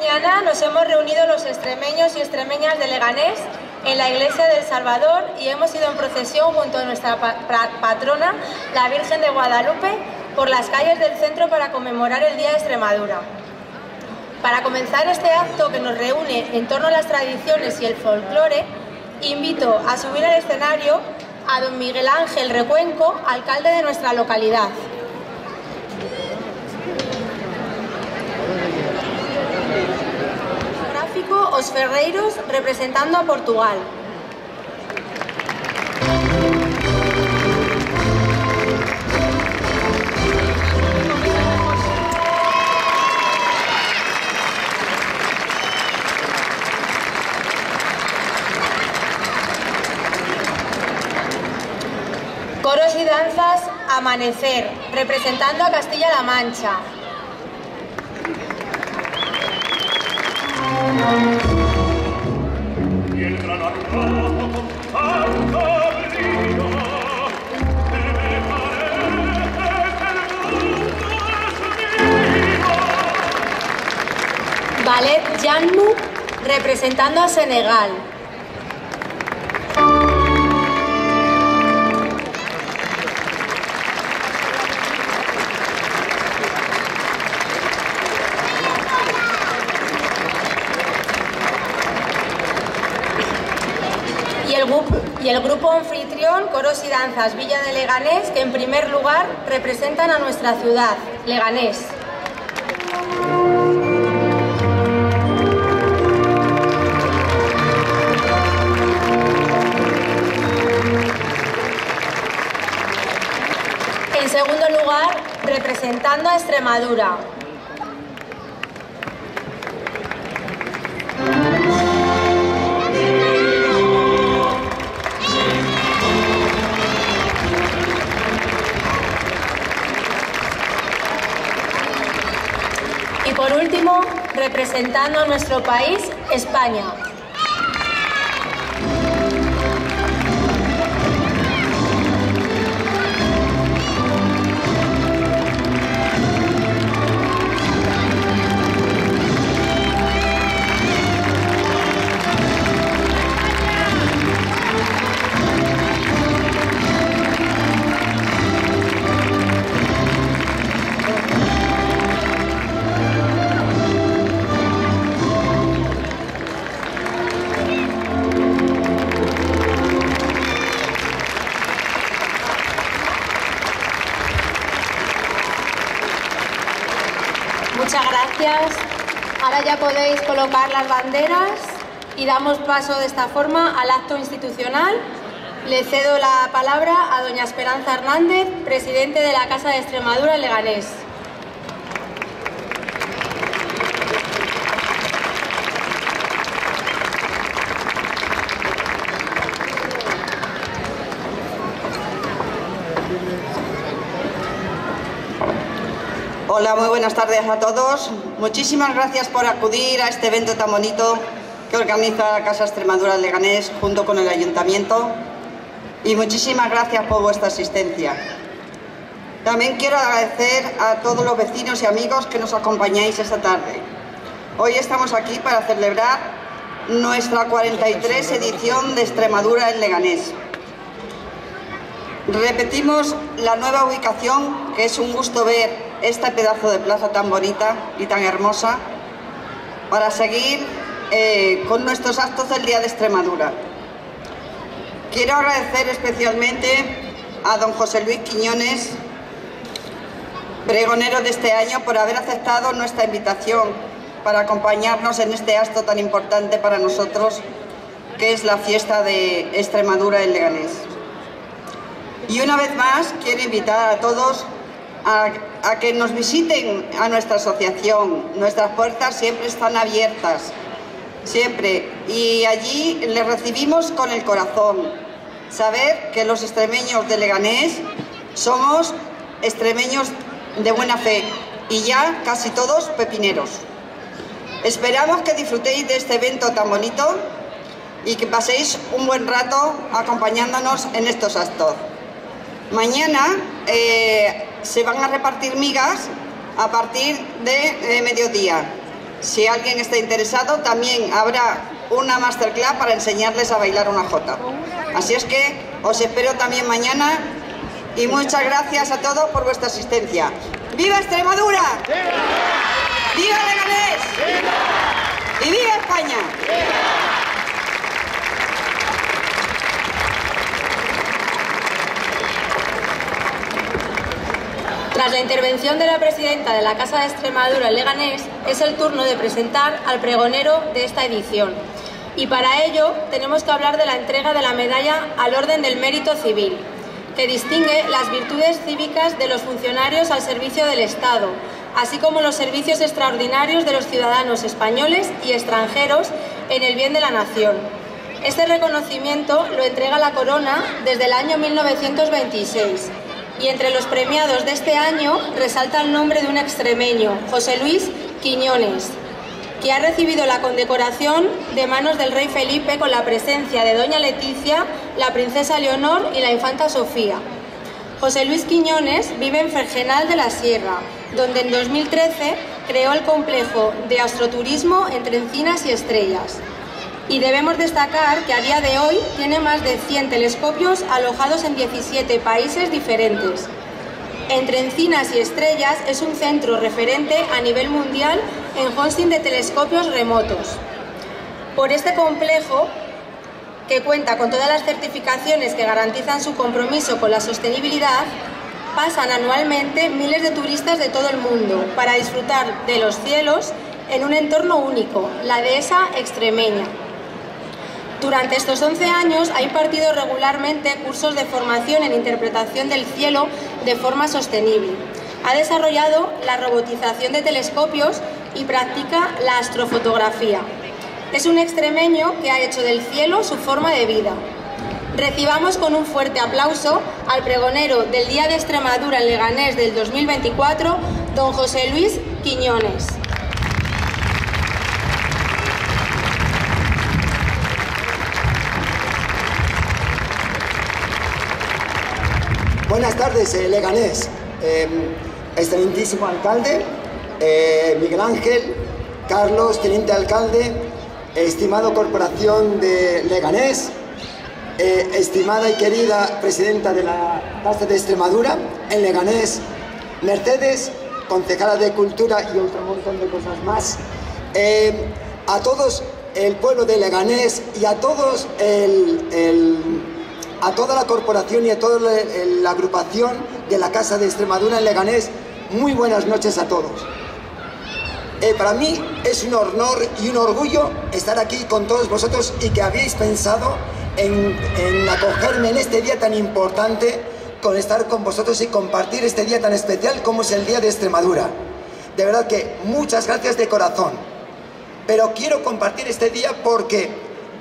Mañana nos hemos reunido los extremeños y extremeñas de Leganés en la iglesia del Salvador y hemos ido en procesión junto a nuestra patrona, la Virgen de Guadalupe, por las calles del centro para conmemorar el Día de Extremadura. Para comenzar este acto que nos reúne en torno a las tradiciones y el folclore, invito a subir al escenario a don Miguel Ángel Recuenco, alcalde de nuestra localidad. Los Ferreiros representando a Portugal. Coros y danzas Amanecer, representando a Castilla-La Mancha. Ballet Janbu, representando a Senegal. El Grupo Anfitrión, Coros y Danzas Villa de Leganés, que en primer lugar representan a nuestra ciudad, Leganés. En segundo lugar, representando a Extremadura. Por último, representando a nuestro país, España. Muchas gracias. Ahora ya podéis colocar las banderas y damos paso de esta forma al acto institucional. Le cedo la palabra a doña Esperanza Hernández, presidente de la Casa de Extremadura de Leganés. Hola, muy buenas tardes a todos. Muchísimas gracias por acudir a este evento tan bonito que organiza la Casa Extremadura de Leganés junto con el Ayuntamiento y muchísimas gracias por vuestra asistencia. También quiero agradecer a todos los vecinos y amigos que nos acompañáis esta tarde. Hoy estamos aquí para celebrar nuestra 43 edición de Extremadura en Leganés. Repetimos la nueva ubicación, que es un gusto ver este pedazo de plaza tan bonita y tan hermosa para seguir con nuestros actos del Día de Extremadura. Quiero agradecer especialmente a don José Luis Quiñones, pregonero de este año, por haber aceptado nuestra invitación para acompañarnos en este acto tan importante para nosotros, que es la fiesta de Extremadura en Leganés. Y una vez más quiero invitar a todos a que nos visiten a nuestra asociación. Nuestras puertas siempre están abiertas, siempre, y allí les recibimos con el corazón. Saber que los extremeños de Leganés somos extremeños de buena fe y ya casi todos pepineros. Esperamos que disfrutéis de este evento tan bonito y que paséis un buen rato acompañándonos en estos actos. Mañana se van a repartir migas a partir de mediodía Si alguien está interesado, también habrá una masterclass para enseñarles a bailar una jota. Así es que os espero también mañana y muchas gracias a todos por vuestra asistencia. ¡Viva Extremadura! ¡Viva! ¡Viva Leganés! ¡Viva! ¡Y viva España! ¡Viva! Tras la intervención de la presidenta de la Casa de Extremadura en Leganés, es el turno de presentar al pregonero de esta edición. Y para ello tenemos que hablar de la entrega de la medalla al Orden del Mérito Civil, que distingue las virtudes cívicas de los funcionarios al servicio del Estado, así como los servicios extraordinarios de los ciudadanos españoles y extranjeros en el bien de la nación. Este reconocimiento lo entrega la Corona desde el año 1926. Y entre los premiados de este año resalta el nombre de un extremeño, José Luis Quiñones, que ha recibido la condecoración de manos del rey Felipe con la presencia de doña Leticia, la princesa Leonor y la infanta Sofía. José Luis Quiñones vive en Fregenal de la Sierra, donde en 2013 creó el complejo de astroturismo Entre Encinas y Estrellas. Y debemos destacar que a día de hoy tiene más de 100 telescopios alojados en 17 países diferentes. Entre Encinas y Estrellas es un centro referente a nivel mundial en hosting de telescopios remotos. Por este complejo, que cuenta con todas las certificaciones que garantizan su compromiso con la sostenibilidad, pasan anualmente miles de turistas de todo el mundo para disfrutar de los cielos en un entorno único, la dehesa extremeña. Durante estos 11 años ha impartido regularmente cursos de formación en interpretación del cielo de forma sostenible. Ha desarrollado la robotización de telescopios y practica la astrofotografía. Es un extremeño que ha hecho del cielo su forma de vida. Recibamos con un fuerte aplauso al pregonero del Día de Extremadura en Leganés del 2024, don José Luis Quiñones. Buenas tardes, Leganés. Excelentísimo alcalde, Miguel Ángel, Carlos, teniente alcalde, estimado corporación de Leganés, estimada y querida presidenta de la Casa de Extremadura en Leganés, Mercedes, concejala de Cultura y otro montón de cosas más, a todos el pueblo de Leganés y a todos a toda la corporación y a toda la agrupación de la Casa de Extremadura en Leganés, muy buenas noches a todos. Para mí es un honor y un orgullo estar aquí con todos vosotros y que habéis pensado en acogerme en este día tan importante, con estar con vosotros y compartir este día tan especial como es el Día de Extremadura. De verdad que muchas gracias de corazón. Pero quiero compartir este día porque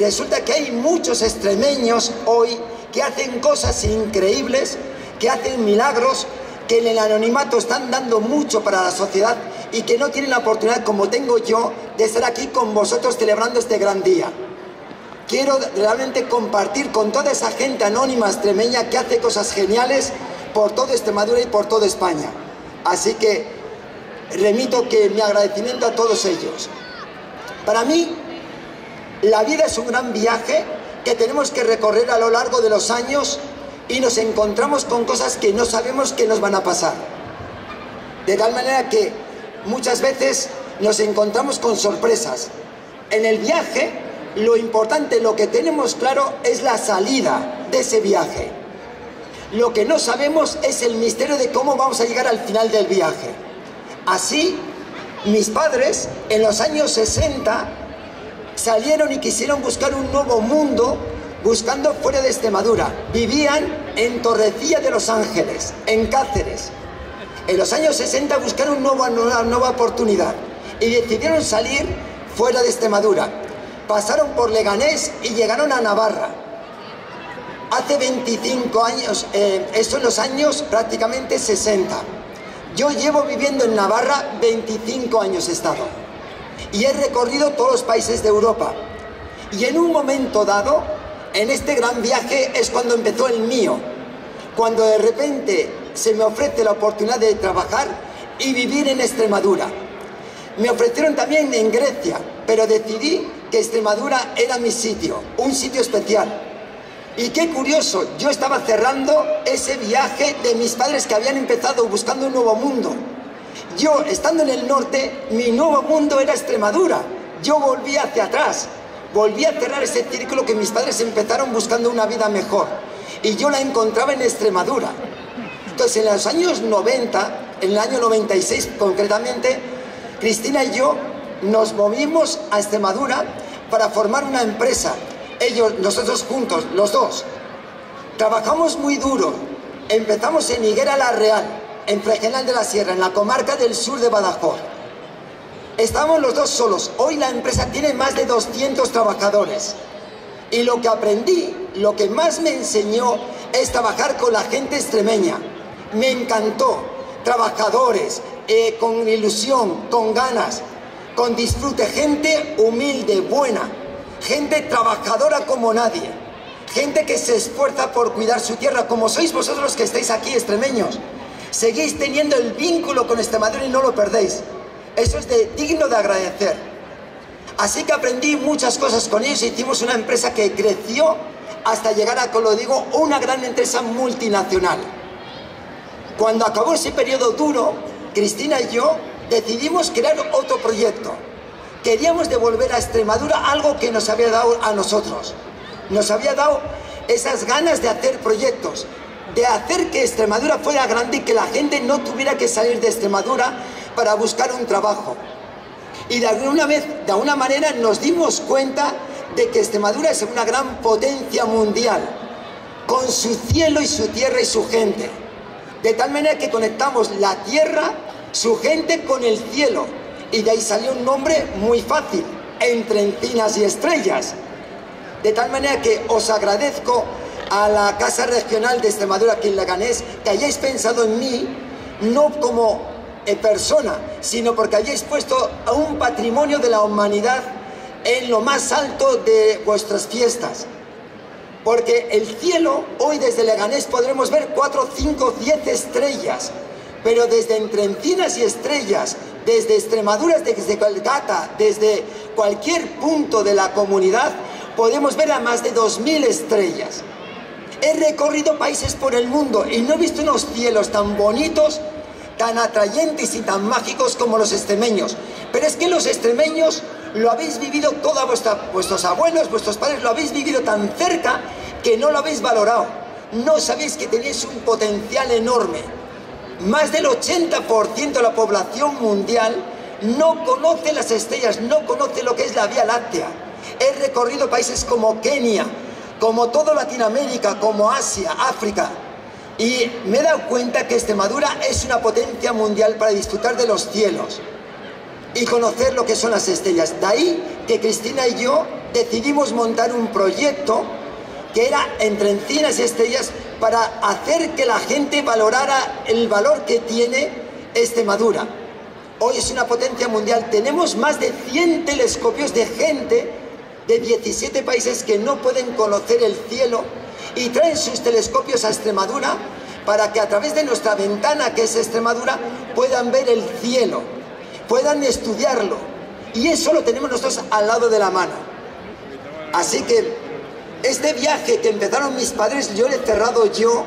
resulta que hay muchos extremeños hoy que hacen cosas increíbles, que hacen milagros, que en el anonimato están dando mucho para la sociedad y que no tienen la oportunidad, como tengo yo, de estar aquí con vosotros celebrando este gran día. Quiero realmente compartir con toda esa gente anónima extremeña que hace cosas geniales por toda Extremadura y por toda España. Así que remito que mi agradecimiento a todos ellos. Para mí, la vida es un gran viaje que tenemos que recorrer a lo largo de los años y nos encontramos con cosas que no sabemos que nos van a pasar. De tal manera que muchas veces nos encontramos con sorpresas. En el viaje, lo importante, lo que tenemos claro es la salida de ese viaje. Lo que no sabemos es el misterio de cómo vamos a llegar al final del viaje. Así, mis padres en los años 60 salieron y quisieron buscar un nuevo mundo, buscando fuera de Extremadura. Vivían en Torrecilla de Los Ángeles, en Cáceres. En los años 60 buscaron una nueva oportunidad y decidieron salir fuera de Extremadura. Pasaron por Leganés y llegaron a Navarra. Hace 25 años, eso en los años prácticamente 60. Yo llevo viviendo en Navarra 25 años he estado. Y he recorrido todos los países de Europa. Y en un momento dado, en este gran viaje, es cuando empezó el mío. Cuando de repente se me ofrece la oportunidad de trabajar y vivir en Extremadura. Me ofrecieron también en Grecia, pero decidí que Extremadura era mi sitio, un sitio especial. Y qué curioso, yo estaba cerrando ese viaje de mis padres que habían empezado buscando un nuevo mundo. Yo, estando en el norte, mi nuevo mundo era Extremadura. Yo volví hacia atrás, volví a cerrar ese círculo que mis padres empezaron buscando una vida mejor. Y yo la encontraba en Extremadura. Entonces, en los años 90, en el año 96 concretamente, Cristina y yo nos movimos a Extremadura para formar una empresa. Nosotros juntos, los dos. Trabajamos muy duro. Empezamos en Higuera la Real, en Fregenal de la Sierra, en la comarca del sur de Badajoz. Estábamos los dos solos. Hoy la empresa tiene más de 200 trabajadores. Y lo que aprendí, lo que más me enseñó, es trabajar con la gente extremeña. Me encantó. Trabajadores, con ilusión, con ganas, con disfrute. Gente humilde, buena. Gente trabajadora como nadie, gente que se esfuerza por cuidar su tierra, como sois vosotros que estáis aquí, extremeños. Seguís teniendo el vínculo con Extremadura y no lo perdéis. Eso es digno de agradecer. Así que aprendí muchas cosas con ellos. Hicimos una empresa que creció hasta llegar a, como lo digo, una gran empresa multinacional. Cuando acabó ese periodo duro, Cristina y yo decidimos crear otro proyecto. Queríamos devolver a Extremadura algo que nos había dado a nosotros. Nos había dado esas ganas de hacer proyectos, de hacer que Extremadura fuera grande y que la gente no tuviera que salir de Extremadura para buscar un trabajo. Y de alguna manera nos dimos cuenta de que Extremadura es una gran potencia mundial, con su cielo y su tierra y su gente. De tal manera que conectamos la tierra, su gente con el cielo. Y de ahí salió un nombre muy fácil, Entre Encinas y Estrellas. De tal manera que os agradezco a la Casa Regional de Extremadura aquí en Leganés que hayáis pensado en mí, no como persona, sino porque hayáis puesto a un patrimonio de la humanidad en lo más alto de vuestras fiestas. Porque el cielo, hoy desde Leganés podremos ver 4, 5, 10 estrellas, pero desde Entre Encinas y Estrellas, desde Extremadura, desde Calcata, desde cualquier punto de la comunidad, podemos ver a más de 2000 estrellas. He recorrido países por el mundo y no he visto unos cielos tan bonitos, tan atrayentes y tan mágicos como los extremeños. Pero es que los extremeños lo habéis vivido todos vuestros abuelos, vuestros padres, lo habéis vivido tan cerca que no lo habéis valorado. No sabéis que tenéis un potencial enorme. Más del 80% de la población mundial no conoce las estrellas, no conoce lo que es la Vía Láctea. He recorrido países como Kenia, como toda Latinoamérica, como Asia, África. Y me he dado cuenta que Extremadura es una potencia mundial para disfrutar de los cielos y conocer lo que son las estrellas. De ahí que Cristina y yo decidimos montar un proyecto que era Entre Encinas y Estrellas, para hacer que la gente valorara el valor que tiene Extremadura. Hoy es una potencia mundial. Tenemos más de 100 telescopios de gente de 17 países que no pueden conocer el cielo y traen sus telescopios a Extremadura para que a través de nuestra ventana, que es Extremadura, puedan ver el cielo, puedan estudiarlo. Y eso lo tenemos nosotros al lado de la mano. Así que este viaje que empezaron mis padres, yo lo he cerrado yo,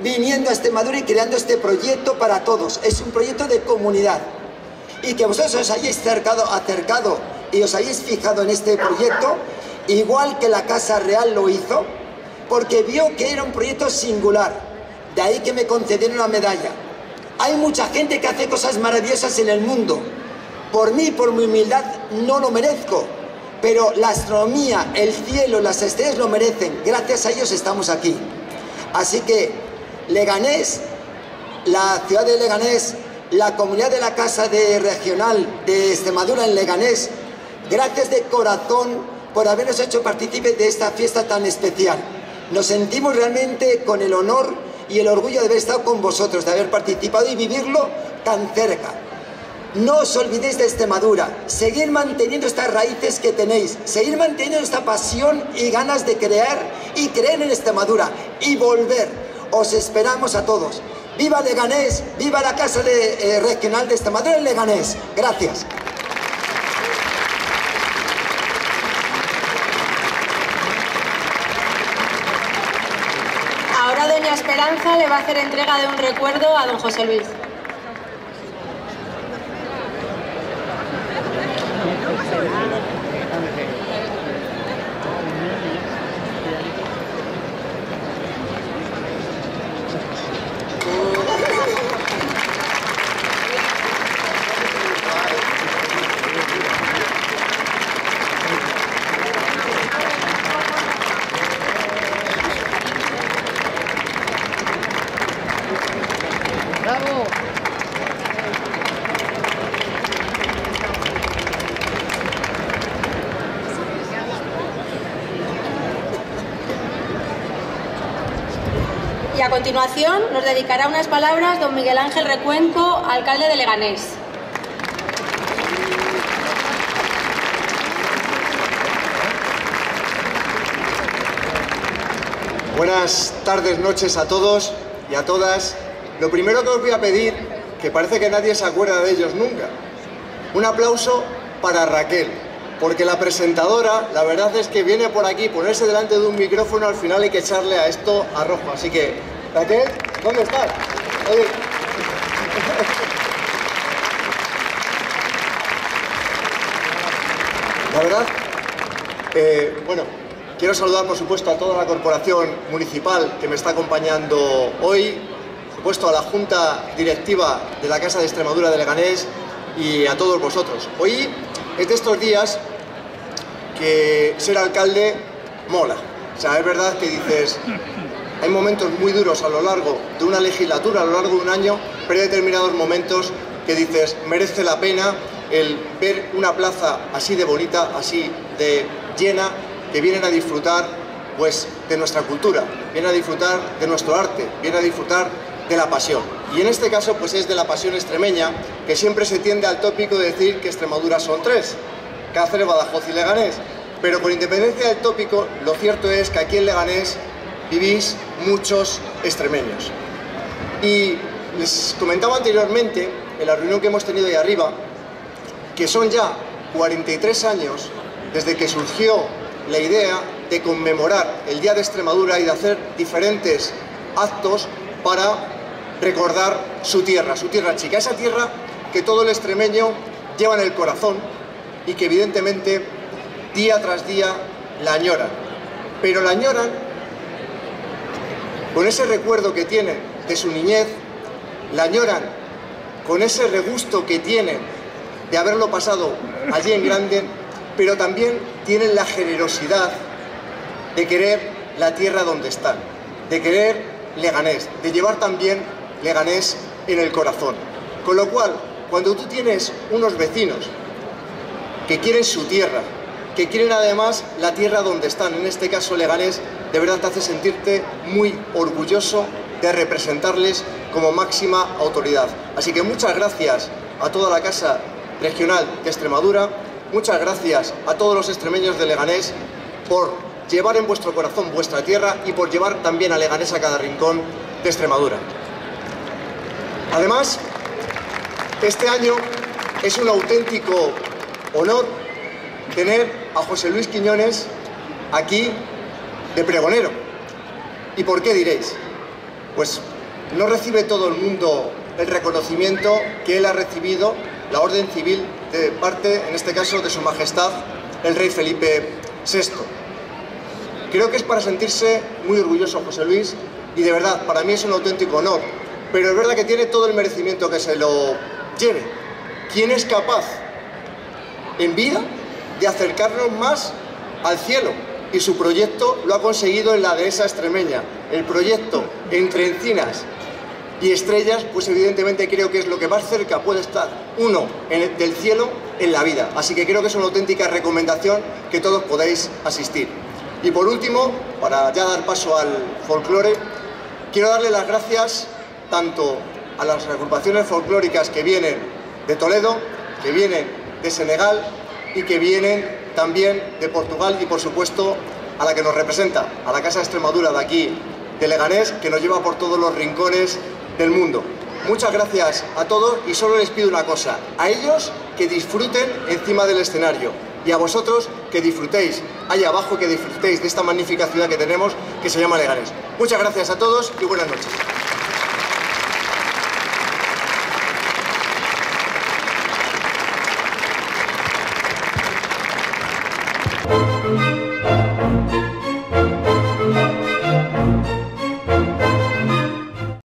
viniendo a Extremadura y creando este proyecto para todos. Es un proyecto de comunidad. Y que vosotros os hayáis acercado y os hayáis fijado en este proyecto, igual que la Casa Real lo hizo, porque vio que era un proyecto singular. De ahí que me concedieron la medalla. Hay mucha gente que hace cosas maravillosas en el mundo. Por mí, por mi humildad, no lo merezco. Pero la astronomía, el cielo, las estrellas lo merecen. Gracias a ellos estamos aquí. Así que Leganés, la ciudad de Leganés, la comunidad de la Casa Regional de Extremadura en Leganés, gracias de corazón por habernos hecho partícipes de esta fiesta tan especial. Nos sentimos realmente con el honor y el orgullo de haber estado con vosotros, de haber participado y vivirlo tan cerca. No os olvidéis de Extremadura, seguir manteniendo estas raíces que tenéis, seguir manteniendo esta pasión y ganas de crear y creer en Extremadura y volver. Os esperamos a todos. ¡Viva Leganés! ¡Viva la Casa Regional de Extremadura en Leganés! Gracias. doña Esperanza le va a hacer entrega de un recuerdo a don José Luis. Y a continuación nos dedicará unas palabras don Miguel Ángel Recuenco, alcalde de Leganés. Buenas tardes, noches a todos y a todas. Lo primero que os voy a pedir, que parece que nadie se acuerda de ellos nunca, un aplauso para Raquel, porque la presentadora, la verdad es que viene por aquí, ponerse delante de un micrófono, al final hay que echarle a esto arrojo. Así que, Raquel, ¿dónde estás? Oye. La verdad, bueno, quiero saludar por supuesto a toda la corporación municipal que me está acompañando hoy, por supuesto a la Junta Directiva de la Casa de Extremadura de Leganés y a todos vosotros. Hoy es de estos días que ser alcalde mola. O sea, es verdad que dices, hay momentos muy duros a lo largo de una legislatura, a lo largo de un año, pero hay determinados momentos que dices, merece la pena el ver una plaza así de bonita, así de llena, que vienen a disfrutar pues, de nuestra cultura, vienen a disfrutar de nuestro arte, vienen a disfrutar de la pasión. Y en este caso pues es de la pasión extremeña, que siempre se tiende al tópico de decir que Extremadura son tres, Cáceres, Badajoz y Leganés. Pero con independencia del tópico, lo cierto es que aquí en Leganés vivís muchos extremeños. Y les comentaba anteriormente, en la reunión que hemos tenido ahí arriba, que son ya 43 años desde que surgió la idea de conmemorar el Día de Extremadura y de hacer diferentes actos para recordar su tierra chica, esa tierra que todo el extremeño lleva en el corazón y que evidentemente día tras día la añoran. Pero la añoran con ese recuerdo que tienen de su niñez, la añoran con ese regusto que tienen de haberlo pasado allí en grande, pero también tienen la generosidad de querer la tierra donde están, de querer Leganés, de llevar también Leganés en el corazón. Con lo cual, cuando tú tienes unos vecinos que quieren su tierra, que quieren además la tierra donde están, en este caso Leganés, de verdad te hace sentirte muy orgulloso de representarles como máxima autoridad. Así que muchas gracias a toda la Casa Regional de Extremadura, muchas gracias a todos los extremeños de Leganés por llevar en vuestro corazón vuestra tierra y por llevar también a Leganés a cada rincón de Extremadura. Además, este año es un auténtico honor tener a José Luis Quiñones aquí de pregonero. ¿Y por qué diréis? Pues no recibe todo el mundo el reconocimiento que él ha recibido, la orden civil de parte, en este caso, de su majestad, el rey Felipe VI. Creo que es para sentirse muy orgulloso José Luis y de verdad, para mí es un auténtico honor. Pero es verdad que tiene todo el merecimiento que se lo lleve. ¿Quién es capaz en vida de acercarnos más al cielo? Y su proyecto lo ha conseguido en la dehesa extremeña. El proyecto Entre Encinas y Estrellas, pues evidentemente creo que es lo que más cerca puede estar uno del cielo en la vida. Así que creo que es una auténtica recomendación que todos podáis asistir. Y por último, para ya dar paso al folclore, quiero darle las gracias tanto a las agrupaciones folclóricas que vienen de Toledo, que vienen de Senegal y que vienen también de Portugal y, por supuesto, a la que nos representa, a la Casa de Extremadura de aquí, de Leganés, que nos lleva por todos los rincones del mundo. Muchas gracias a todos y solo les pido una cosa, a ellos que disfruten encima del escenario. y a vosotros que disfrutéis ahí abajo, que disfrutéis de esta magnífica ciudad que tenemos, que se llama Leganés. Muchas gracias a todos y buenas noches.